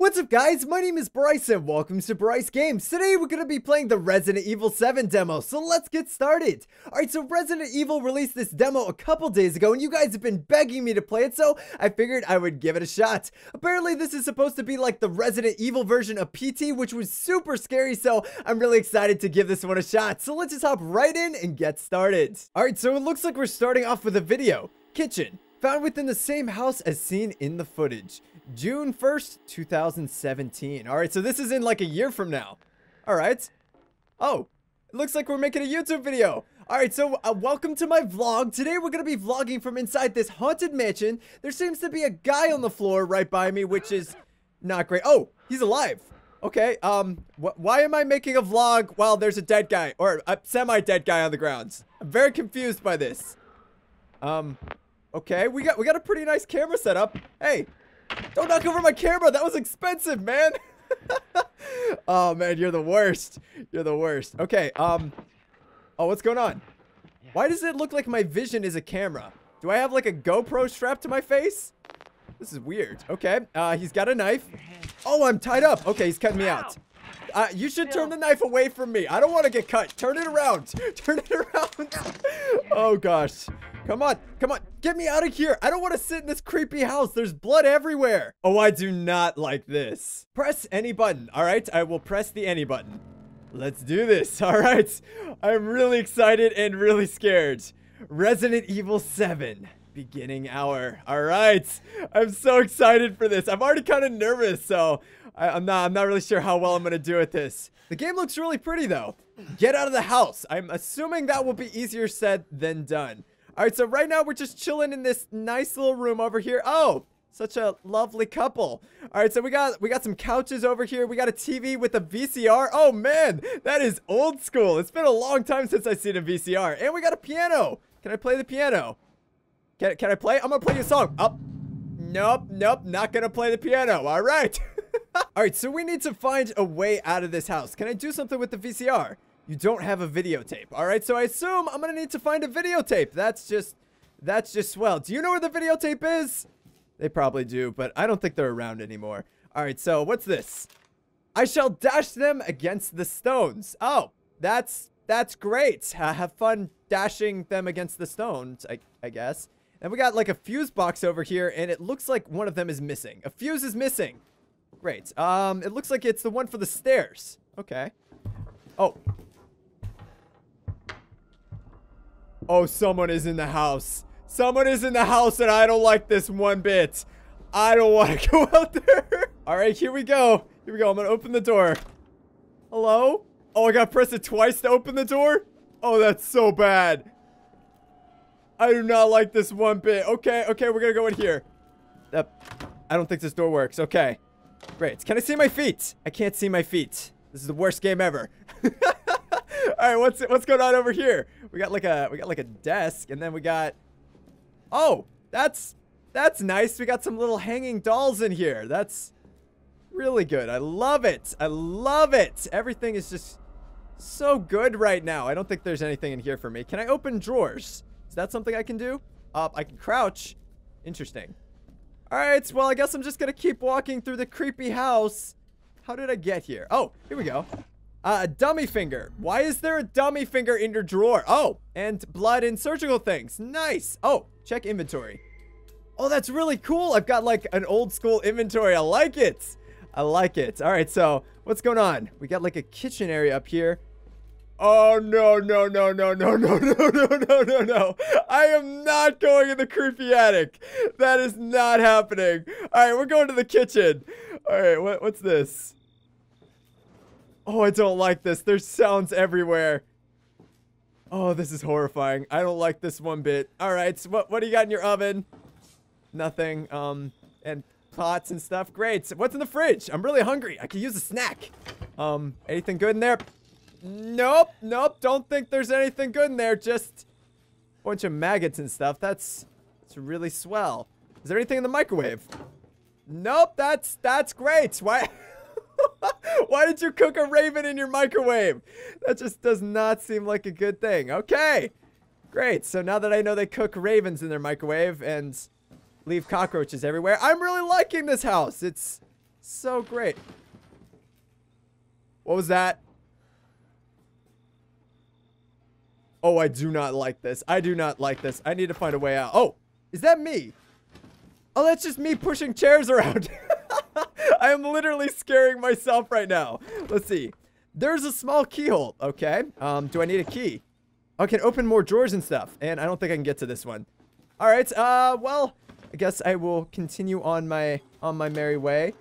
What's up guys, my name is Bryce and welcome to Bryce Games. Today we're going to be playing the Resident Evil 7 demo, so let's get started. Alright, so Resident Evil released this demo a couple days ago and you guys have been begging me to play it, so I figured I would give it a shot. Apparently this is supposed to be like the Resident Evil version of PT, which was super scary, so I'm really excited to give this one a shot. So let's just hop right in and get started. Alright, so it looks like we're starting off with a video. Kitchen. Found within the same house as seen in the footage. June 1st, 2017. Alright, so this is in like a year from now. Alright. Oh, it looks like we're making a YouTube video. Alright, so welcome to my vlog. Today we're going to be vlogging from inside this haunted mansion. There seems to be a guy on the floor right by me, which is not great. Oh, he's alive. Okay, why am I making a vlog while there's a dead guy? Or a semi-dead guy on the ground. I'm very confused by this. Okay, we got a pretty nice camera setup. Hey, don't knock over my camera. That was expensive, man. Oh man, you're the worst. You're the worst. Okay, oh, what's going on? Why does it look like my vision is a camera? Do I have like a GoPro strapped to my face? This is weird. Okay, he's got a knife. Oh, I'm tied up. Okay, he's cutting me out. You should turn the knife away from me. I don't want to get cut. Turn it around. Turn it around. Oh gosh. Come on, come on, get me out of here. I don't want to sit in this creepy house. There's blood everywhere. Oh, I do not like this. Press any button. All right, I will press the any button. Let's do this. All right, I'm really excited and really scared. Resident Evil 7, beginning hour. All right, I'm so excited for this. I'm already kind of nervous, so I'm not really sure how well I'm going to do at this. The game looks really pretty, though. Get out of the house. I'm assuming that will be easier said than done. Alright, so right now we're just chilling in this nice little room over here. Oh, such a lovely couple. Alright, so we got some couches over here. We got a TV with a VCR. Oh man, that is old school. It's been a long time since I've seen a VCR. And we got a piano. Can I play the piano? Can I play? I'm gonna play you a song. Oh, nope, not gonna play the piano. Alright. Alright, so we need to find a way out of this house. Can I do something with the VCR? You don't have a videotape. All right, so I assume I'm gonna need to find a videotape. That's just swell. Do you know where the videotape is? They probably do, but I don't think they're around anymore. All right, so what's this? I shall dash them against the stones. Oh, that's great. Have fun dashing them against the stones, I guess. And we got like a fuse box over here, and it looks like one of them is missing. A fuse is missing. Great. It looks like it's the one for the stairs. Okay. Oh. Oh, someone is in the house. Someone is in the house and I don't like this one bit. I don't want to go out there. All right, here we go. Here we go. I'm going to open the door. Hello? Oh, I got to press it twice to open the door? Oh, that's so bad. I do not like this one bit. Okay, okay, we're going to go in here. I don't think this door works. Okay. Great. Can I see my feet? I can't see my feet. This is the worst game ever. All right, what's going on over here? We got like a desk, and then we got. Oh, that's nice. We got some little hanging dolls in here. That's really good. I love it. I love it. Everything is just so good right now. I don't think there's anything in here for me. Can I open drawers? Is that something I can do? I can crouch. Interesting. All right. Well, I guess I'm just gonna keep walking through the creepy house. How did I get here? Oh, here we go. A dummy finger. Why is there a dummy finger in your drawer? Oh, and blood and surgical things. Nice. Oh, check inventory. Oh, that's really cool. I've got like an old school inventory. I like it. I like it. All right, so what's going on? We got like a kitchen area up here. Oh, no. I am not going in the creepy attic. That is not happening. All right, we're going to the kitchen. All right, what's this? Oh, I don't like this. There's sounds everywhere. Oh, this is horrifying. I don't like this one bit. All right, so what do you got in your oven? Nothing. And pots and stuff. Great. So what's in the fridge? I'm really hungry. I could use a snack. Anything good in there? Nope. Don't think there's anything good in there. Just a bunch of maggots and stuff. That's really swell. Is there anything in the microwave? Nope. That's great. Why? Why did you cook a raven in your microwave? That just does not seem like a good thing. Okay, great. So now that I know they cook ravens in their microwave and leave cockroaches everywhere, I'm really liking this house. It's So great. What was that? Oh, I do not like this. I do not like this. I need to find a way out. Oh, is that me? Oh, that's just me pushing chairs around. I am literally scaring myself right now. Let's see. There's a small keyhole. Okay. Do I need a key? I can open more drawers and stuff. And I don't think I can get to this one. All right. Well, I guess I will continue on my merry way.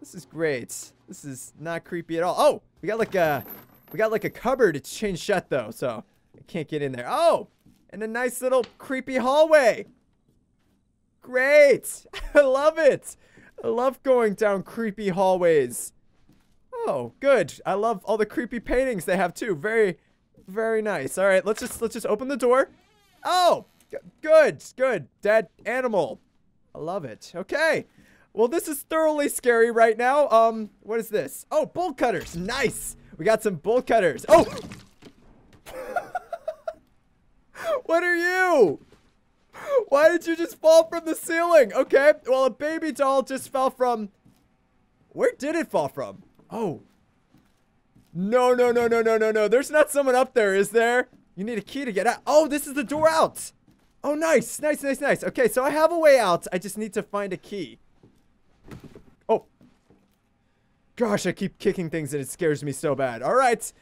This is great. This is not creepy at all. Oh, we got like a cupboard. It's chain shut though, so I can't get in there. Oh, and a nice little creepy hallway. Great. I love it. I love going down creepy hallways. Oh, good. I love all the creepy paintings they have too. Very, very nice. All right, let's just open the door. Oh, good, good. Dead animal. I love it. Okay. Well, this is thoroughly scary right now. What is this? Oh, bolt cutters. Nice. We got some bolt cutters. Oh. What are you? Why did you just fall from the ceiling? Okay. Well, a baby doll just fell from... Where did it fall from? Oh. No, no, no, no, no, no, no. There's not someone up there, is there? You need a key to get out. Oh, this is the door out. Oh, nice. Nice, nice, nice. Okay, so I have a way out. I just need to find a key. Oh. Gosh, I keep kicking things and it scares me so bad. All right.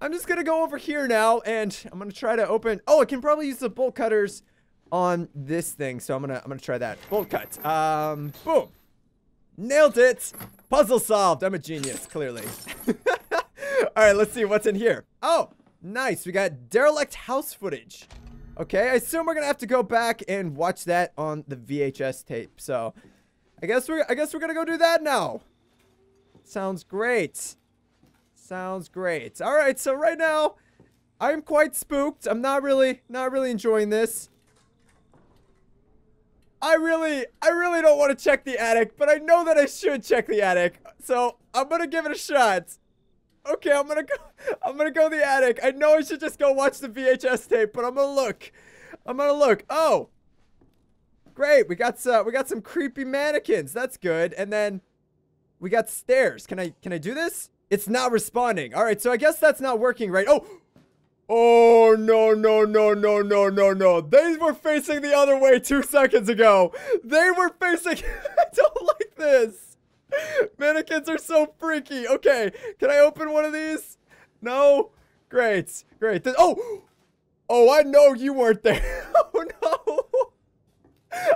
I'm just going to go over here now and I'm going to try to open... Oh, I can probably use the bolt cutters on this thing, so I'm gonna try that bolt cut. Boom, nailed it. Puzzle solved. I'm a genius, clearly. All right, let's see what's in here. Oh, nice. We got derelict house footage. Okay, I assume we're gonna have to go back and watch that on the VHS tape. So, I guess we're gonna go do that now. Sounds great. Sounds great. All right, so right now, I'm quite spooked. I'm not really enjoying this. I really don't want to check the attic, but I know that I should check the attic. So I'm gonna give it a shot. Okay, I'm gonna go to the attic. I know I should just go watch the VHS tape, but I'm gonna look. Oh, great! We got some creepy mannequins. That's good. And then we got stairs. Can I do this? It's not responding. All right, so I guess that's not working right. Oh. Oh, no, no, no, no, no, no, no. They were facing the other way 2 seconds ago. They were facing... I don't like this. Mannequins are so freaky. Okay, can I open one of these? No? Great, great. Oh! Oh, I know you weren't there. Oh, no.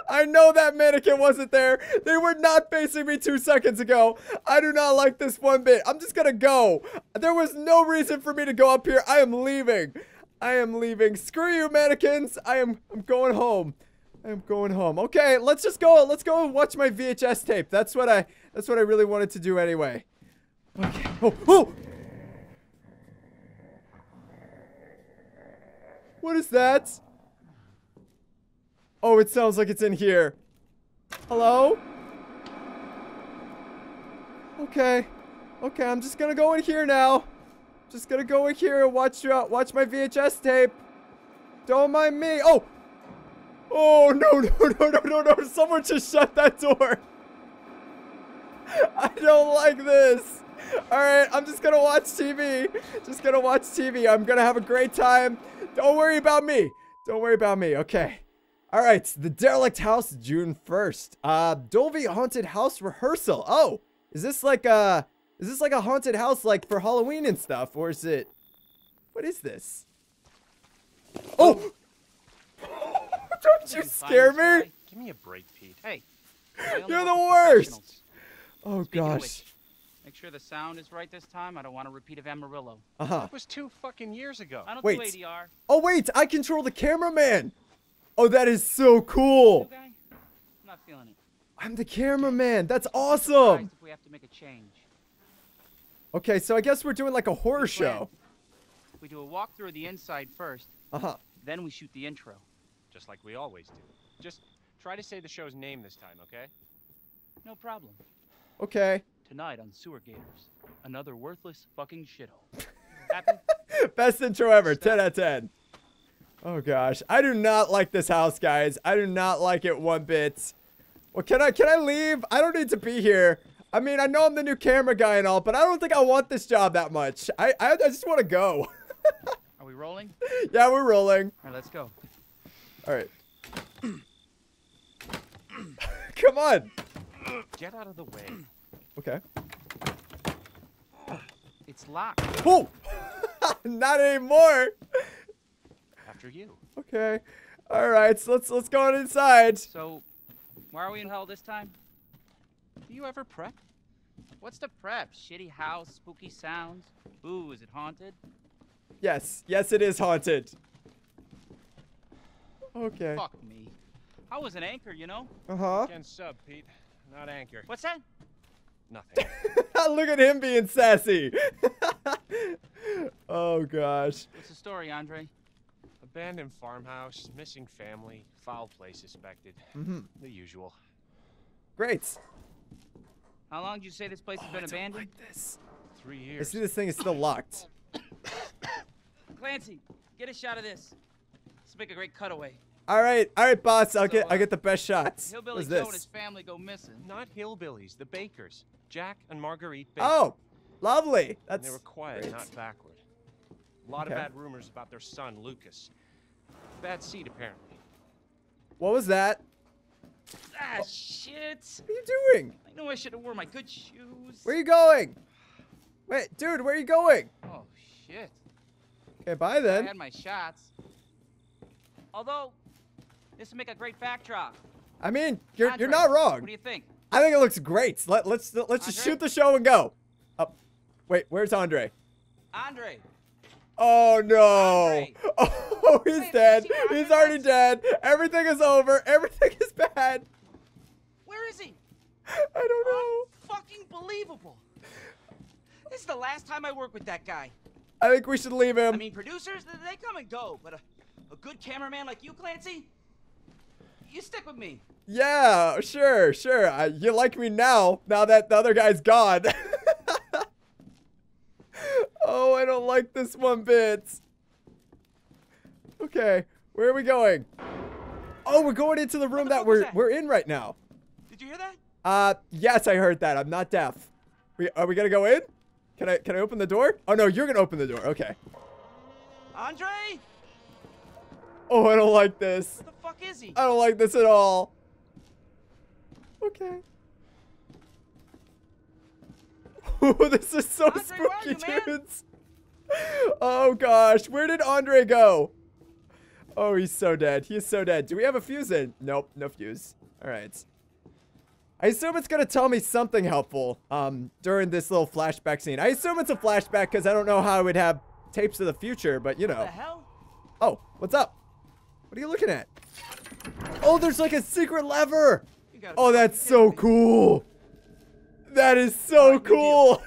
I know that mannequin wasn't there. They were not facing me 2 seconds ago. I do not like this one bit. I'm just gonna go. There was no reason for me to go up here. I am leaving. I am leaving. Screw you, mannequins. I'm going home. I'm going home. Okay, let's just go. Let's go and watch my VHS tape. That's what I really wanted to do anyway. Okay. Oh, oh! What is that? Oh, it sounds like it's in here. Hello? Okay. Okay, I'm just gonna go in here now. Just gonna go in here and watch my VHS tape. Don't mind me. Oh! Oh, no, no, no, no, no, no. Someone just shut that door. I don't like this. Alright, I'm just gonna watch TV. Just gonna watch TV. I'm gonna have a great time. Don't worry about me. Don't worry about me. Okay. All right, the derelict house, June 1st. Dolby haunted house rehearsal. Oh, is this like a haunted house like for Halloween and stuff, or is it? What is this? Oh! Don't you scare me! Give me a break, Pete. Hey, you're the worst. Oh gosh. Make sure the sound is right this time. I don't want a repeat of Amarillo. That was 2 fucking years ago. I don't do ADR. Oh wait, I control the cameraman. Oh, that is so cool. I'm not feeling it. I'm the cameraman. That's awesome. If we have to make a change. Okay, so I guess we're doing like a horror show. We do a walkthrough of the inside first. Then we shoot the intro. Just like we always do. Just try to say the show's name this time, okay? No problem. Okay. Tonight on Sewer Gators. Another worthless fucking shithole. Happy? Best intro ever. 10 out of 10. Oh gosh, I do not like this house, guys. I do not like it one bit. Well, can I leave? I don't need to be here. I mean, I know I'm the new camera guy and all, but I don't think I want this job that much. I just want to go. Are we rolling? Yeah, we're rolling. All right, let's go. All right. Come on. Get out of the way. Okay. It's locked. Oh! Not anymore. After you. Okay. All right. So let's go on inside. So, why are we in hell this time? Do you ever prep? What's the prep? Shitty house, spooky sounds. Ooh, is it haunted? Yes. Yes, it is haunted. Okay. Fuck me. I was an anchor, you know? Uh-huh. Can sub, Pete. Not anchor. What's that? Nothing. Look at him being sassy. Oh, gosh. What's the story, Andre? Abandoned farmhouse, missing family, foul play suspected. Mm-hmm. The usual. Great. How long did you say this place has been abandoned? Like this. 3 years. I see this thing is still locked. Clancy, get a shot of this. Let's make a great cutaway. All right, boss. I'll get the best shots. Hillbilly Joe and his family go missing. Not hillbillies, the Bakers, Jack and Marguerite Baker. Oh, lovely. That's. And they were quiet, great. Not backward. A lot of bad rumors about their son Lucas. Bad seed apparently. What was that? Ah, shit. What are you doing? I know I should have worn my good shoes. Where are you going? Wait, dude, where are you going? Oh shit. Okay, bye then. I had my shots. Although. This would make a great backdrop. I mean, you're not wrong. What do you think? I think it looks great. Let's just shoot the show and go. Oh, wait, where's Andre? Andre. Oh no! Andre. Oh, he's dead. He's already dead. Everything is over. Everything is bad. Where is he? I don't know. Fucking believable. This is the last time I work with that guy. I think we should leave him. I mean, producers, they come and go, but a good cameraman like you, Clancy. You stick with me. Yeah, sure. You like me now that the other guy's gone. Oh, I don't like this one bit. Okay, where are we going? Oh, we're going into the room we're in right now. Did you hear that? Yes, I heard that. I'm not deaf. Are we gonna go in? Can I open the door? Oh no, you're gonna open the door. Okay. Andre? Oh, I don't like this. Where the fuck is he? I don't like this at all. Okay. Oh, this is so Andre, spooky, where are you, dudes. Man? Oh, gosh. Where did Andre go? Oh, he's so dead. He is so dead. Do we have a fuse in? Nope, no fuse. All right. I assume it's going to tell me something helpful during this little flashback scene. I assume it's a flashback because I don't know how I would have tapes of the future, but you know. What the hell? Oh, what's up? What are you looking at? Oh, there's like a secret lever. Oh, that's so cool. That is so cool.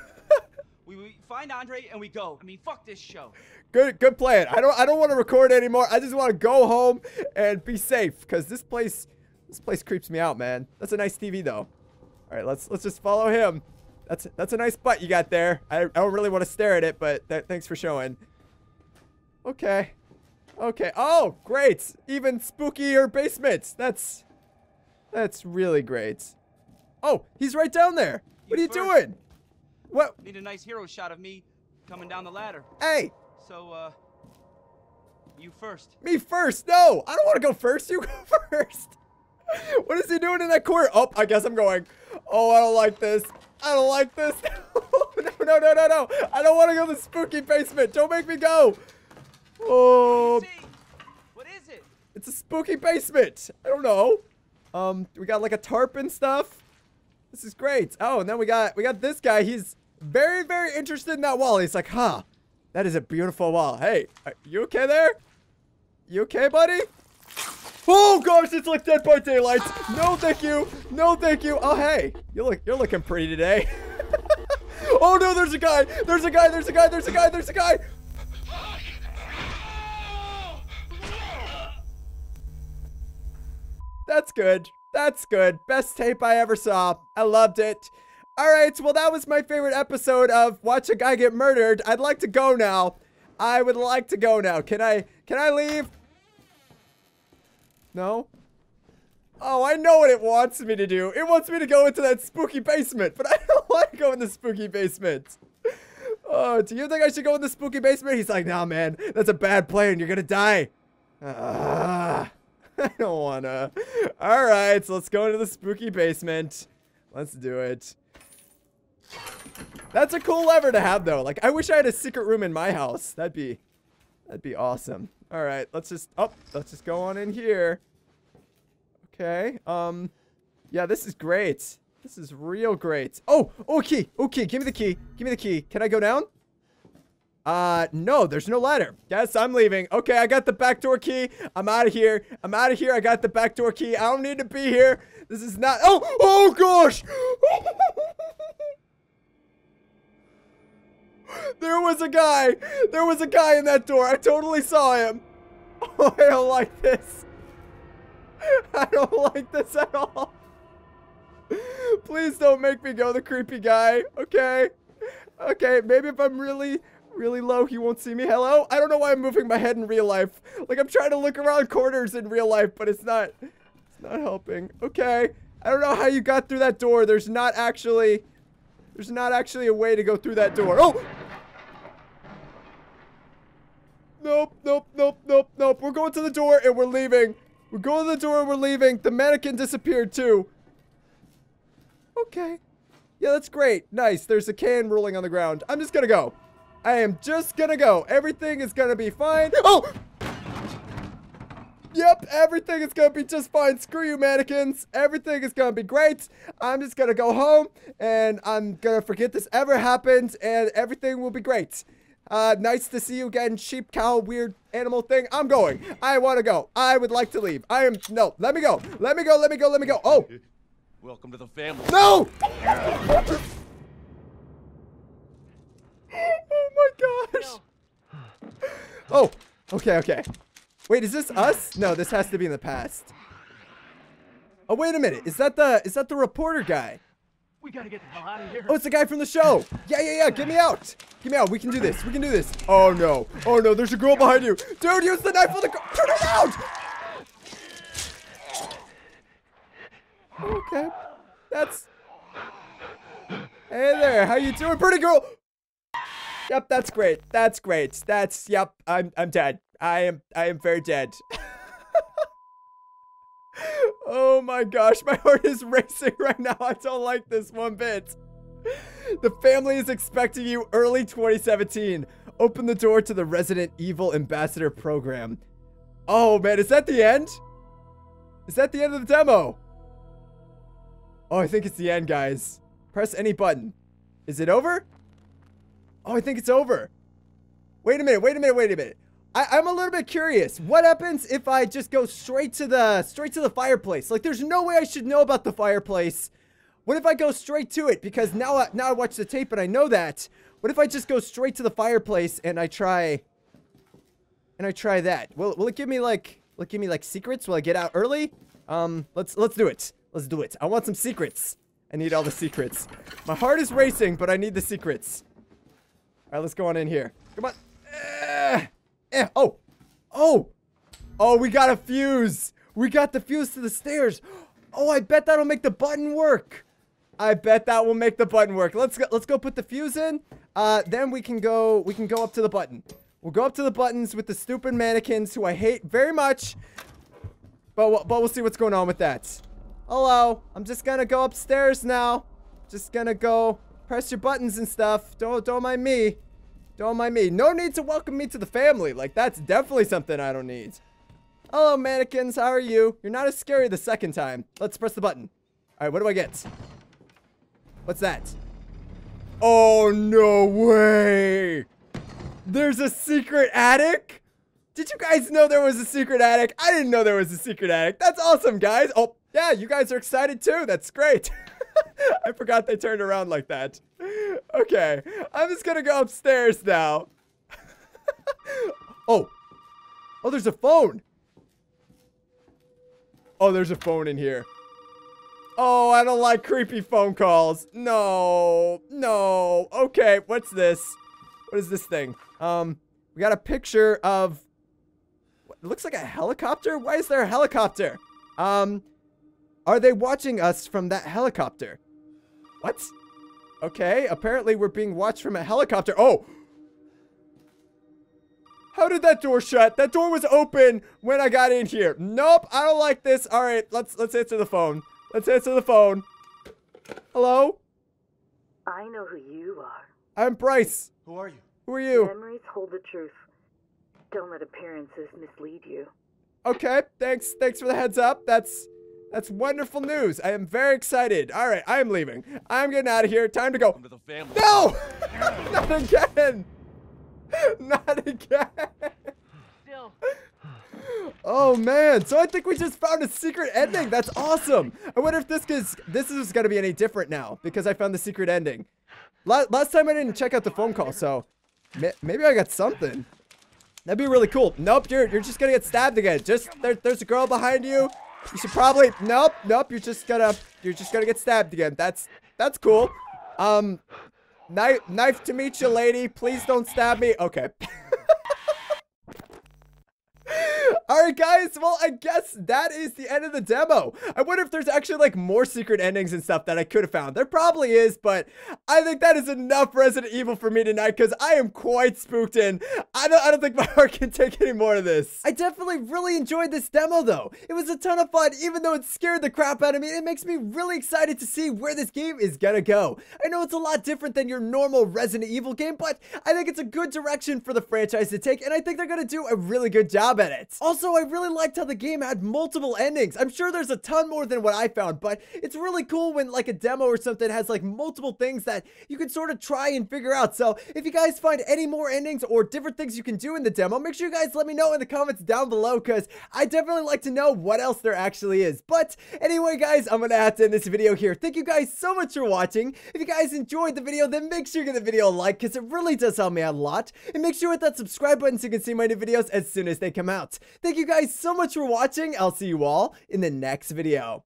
We find Andre and we go. I mean, fuck this show. Good plan. I don't want to record anymore. I just want to go home and be safe because this place creeps me out, man. That's a nice TV though. All right, let's just follow him. That's a nice butt you got there. I don't really want to stare at it, but thanks for showing. Okay. Okay. Oh, great. Even spookier basements. That's really great. Oh, he's right down there. What are you doing? What? Need a nice hero shot of me coming down the ladder. Hey. So, you first. Me first? No, I don't want to go first. You go first. What is he doing in that corner? Oh, I guess I'm going. Oh, I don't like this. I don't like this. No. I don't want to go to the spooky basement. Don't make me go. Oh, what is it? It's a spooky basement. I don't know. We got like a tarp and stuff. This is great. Oh, and then we got this guy. He's very, very interested in that wall. He's like, huh, that is a beautiful wall. Hey, are you okay there? You okay, buddy? Oh gosh, it's like Dead by Daylight. No, thank you. No, thank you. Oh, hey, you're looking pretty today. Oh no, there's a guy. There's a guy. That's good. That's good. Best tape I ever saw. I loved it. All right. Well, that was my favorite episode of Watch a Guy Get Murdered. I'd like to go now. I would like to go now. Can I leave? No? Oh, I know what it wants me to do. It wants me to go into that spooky basement, but I don't want to go in the spooky basement. Oh, do you think I should go in the spooky basement? He's like, nah, man, that's a bad plan. You're gonna die. I don't wanna. All right, so let's go into the spooky basement. Let's do it. That's a cool lever to have, though. Like, I wish I had a secret room in my house. That'd be awesome. All right, let's just go on in here. Okay. Yeah, this is great. This is real great. Oh, okay. Okay, give me the key. Give me the key. Can I go down? No, there's no ladder. Yes, I'm leaving. Okay, I got the backdoor key. I'm out of here. I'm out of here. I got the backdoor key. I don't need to be here. This is not... Oh, oh gosh. There was a guy. There was a guy in that door. I totally saw him. Oh, I don't like this. I don't like this at all. Please don't make me go the creepy guy. Okay. Okay, maybe if I'm really, really low, he won't see me. Hello? I don't know why I'm moving my head in real life. Like, I'm trying to look around corners in real life, but it's not helping. Okay. I don't know how you got through that door. There's not actually a way to go through that door. Oh! Nope, nope, nope, nope, nope. We're going to the door and we're leaving. We're going to the door and we're leaving. The mannequin disappeared too. Okay. Yeah, that's great. Nice. There's a can rolling on the ground. I'm just gonna go. I am just gonna go. Everything is gonna be fine. Oh! Yep, everything is gonna be just fine. Screw you, mannequins. Everything is gonna be great. I'm just gonna go home, and I'm gonna forget this ever happened, and everything will be great. Nice to see you again, sheep, cow, weird animal thing. I'm going. I wanna go. I would like to leave. I am... No, let me go. Let me go, let me go, let me go. Oh! Welcome to the family. No! Oh my gosh. Oh, okay, okay. Wait, is this us? No, this has to be in the past. Oh, wait a minute. Is that the reporter guy? We gotta get the hell out of here. Oh, it's the guy from the show. Yeah, yeah, yeah. Get me out. Get me out. We can do this. We can do this. Oh no. Oh no. There's a girl behind you, dude. Use the knife on the girl. Turn it out. Okay, that's... Hey there, how you doing, pretty girl? Yep, that's great, that's great, that's... Yep, I'm dead. I am very dead. Oh my gosh, my heart is racing right now. I don't like this one bit. The family is expecting you early 2017. Open the door to the Resident Evil Ambassador Program. Oh man, is that the end? Is that the end of the demo? Oh, I think it's the end, guys. Press any button. Is it over? Oh, I think it's over. Wait a minute, wait a minute, wait a minute. I'm a little bit curious. What happens if I just go straight to the fireplace? Like, there's no way I should know about the fireplace. What if I go straight to it? Because now I watch the tape and I know that. What if I just go straight to the fireplace and I try that? Will it give me like secrets? Will I get out early? Let's do it. Let's do it. I want some secrets. I need all the secrets. My heart is racing, but I need the secrets. Alright, let's go on in here. Come on. Oh. Oh. Oh, we got a fuse. We got the fuse to the stairs. Oh, I bet that'll make the button work. I bet that will make the button work. Let's go put the fuse in. Then we can go up to the button. We'll go up to the buttons with the stupid mannequins who I hate very much. But we'll see what's going on with that. Hello, I'm just gonna go upstairs now. Just gonna go press your buttons and stuff. Don't mind me. Don't mind me. No need to welcome me to the family. Like, that's definitely something I don't need. Hello, mannequins. How are you? You're not as scary the second time. Let's press the button. All right, what do I get? What's that? Oh, no way. There's a secret attic? Did you guys know there was a secret attic? I didn't know there was a secret attic. That's awesome, guys. Oh. Yeah, you guys are excited too. That's great. I forgot they turned around like that. Okay, I'm just gonna go upstairs now. Oh. Oh, there's a phone. Oh, there's a phone in here. Oh, I don't like creepy phone calls. No, no. Okay, what's this? What is this thing? We got a picture of... It looks like a helicopter? Why is there a helicopter? Are they watching us from that helicopter? What? Okay, apparently we're being watched from a helicopter. Oh! How did that door shut? That door was open when I got in here. Nope, I don't like this. All right, let's answer the phone. Let's answer the phone. Hello? I know who you are. I'm Bryce. Who are you? Who are you? Memories hold the truth. Don't let appearances mislead you. Okay, thanks for the heads up. That's wonderful news. I am very excited. All right, I'm leaving. I'm getting out of here. Time to go. Come to the family. No! Not again. Not again. Still. Oh man, so I think we just found a secret ending. That's awesome. I wonder if this is going to be any different now because I found the secret ending. Last time I didn't check out the phone call, so maybe I got something. That'd be really cool. Nope, you're just going to get stabbed again. Just there's a girl behind you. You should probably nope, you're just going to get stabbed again. That's cool. Knife to meet you, lady. Please don't stab me. Okay. Alright guys, well I guess that is the end of the demo. I wonder if there's actually like more secret endings and stuff that I could have found. There probably is, but I think that is enough Resident Evil for me tonight because I am quite spooked in. I don't think my heart can take any more of this. I definitely really enjoyed this demo though. It was a ton of fun even though it scared the crap out of me. It makes me really excited to see where this game is gonna go. I know it's a lot different than your normal Resident Evil game, but I think it's a good direction for the franchise to take and I think they're gonna do a really good job at it. Also, I really liked how the game had multiple endings. I'm sure there's a ton more than what I found, but it's really cool when like a demo or something has like multiple things that you can sort of try and figure out. So if you guys find any more endings or different things you can do in the demo, make sure you guys let me know in the comments down below because I definitely like to know what else there actually is. But anyway, guys, I'm going to have to end this video here. Thank you guys so much for watching. If you guys enjoyed the video, then make sure you give the video a like because it really does help me out a lot. And make sure you hit that subscribe button so you can see my new videos as soon as they come out. Thank you guys so much for watching. I'll see you all in the next video.